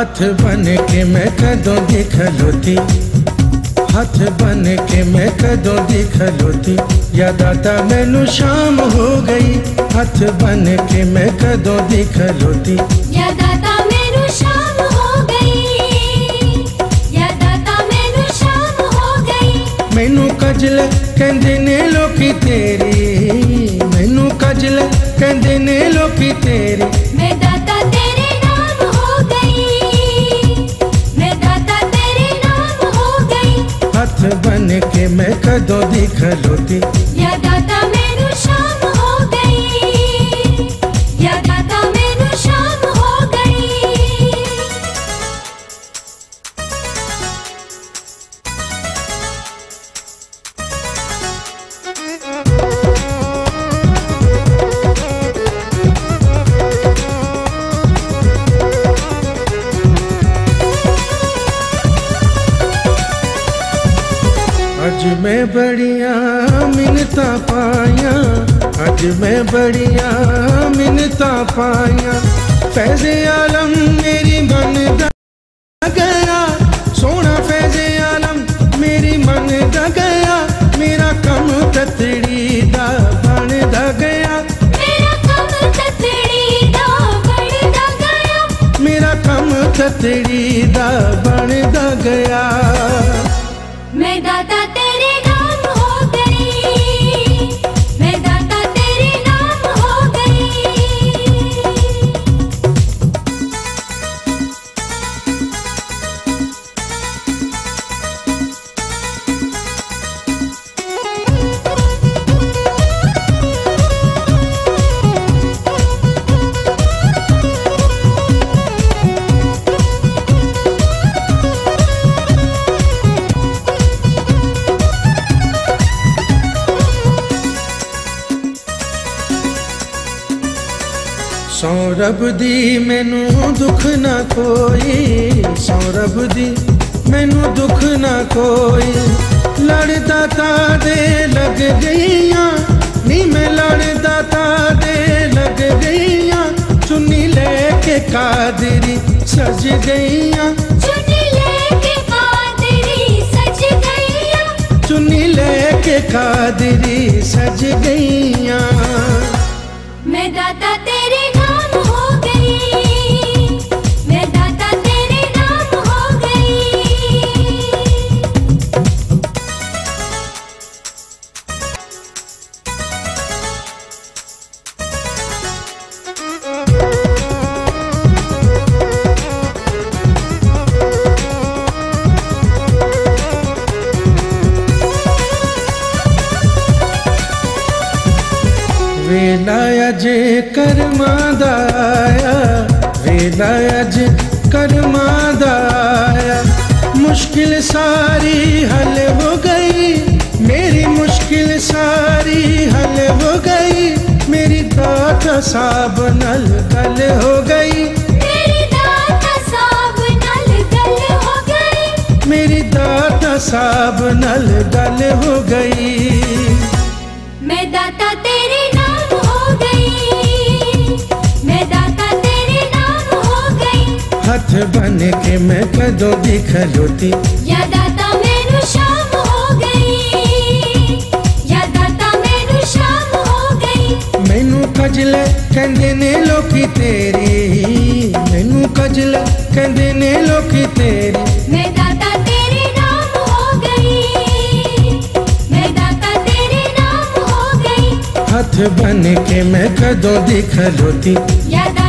हाथ बन के मैं कदों दिखलोती, हाथ बन के मैं कदों दिखलोती, या दाता मैनू शाम हो गई। हाथ बन के मैं कदों दिखलोती, या दाता मैनू शाम हो गई, या दाता मैनू शाम हो गई। मैनू कजल कहंदे ने लोकी तेरी, मैनू कजल कहंदे ने लोकी तेरी। मैं दाता तेरे नाम हो गई, मैं दाता तेरे नाम हो गई। हाथ बन के मैं कदों दिखलोती, या दाता मैनू शाम हो गई, या दाता मैनू शाम हो गई। अज मैं बड़िया मिन्नता पाया, अज मैं बड़िया मिन्नता पाया। फैज़े आलम मेरी मन दा गया, सोना फैज़े आलम मेरी मन दा गया। मेरा कम ततड़ी दा बन दा गया, मेरा कम ततड़ी दा बन दा गया, मेरा कम ततड़ी दा बन दा गया। मैं दाता तेरे नाम हो गई, मैं दाता तेरे नाम हो सौरभ दी मैनू दुख ना कोई, सौरभ दी मैनू दुख ना कोई। लड़दा तादे लग गईया नी, मैं लड़दा तादे लग गईया। चुन्नी लेके कादरी सज गईया, चुन्नी लेके कादरी सज गईया, चुन्नी लेके कादरी सज गईया। मैं दाता तेरे नाम हो गई, मैं दाता तेरे नाम हो गई। वेला जे कर्मा दा आया, वेला अज कर्मा दा आया। मुश्किल सारी हल हो गई, मेरी मुश्किल सारी हल हो गई। मेरी दाता साब नल गल हो गई, मेरी दाता साब नल गल हो गई, मेरी दाता साब नल गल हो गई। मैं दाता तेरे नाम हो गई, मैं दाता तेरे नाम हो गई। हाथ बन के मैं कदों दिखलोती, या दाता मैनू शाम हो गई, या दाता मैनू शाम हो गई। मैनू कजल कहंदे ने लोकी तेरी, मैनू कजल कहंदे ने लोकी तेरी। मैं दाता तेरे नाम हो गई, मैं दाता तेरे नाम हो गई। हाथ बन के मैं कदों दिखलोती, या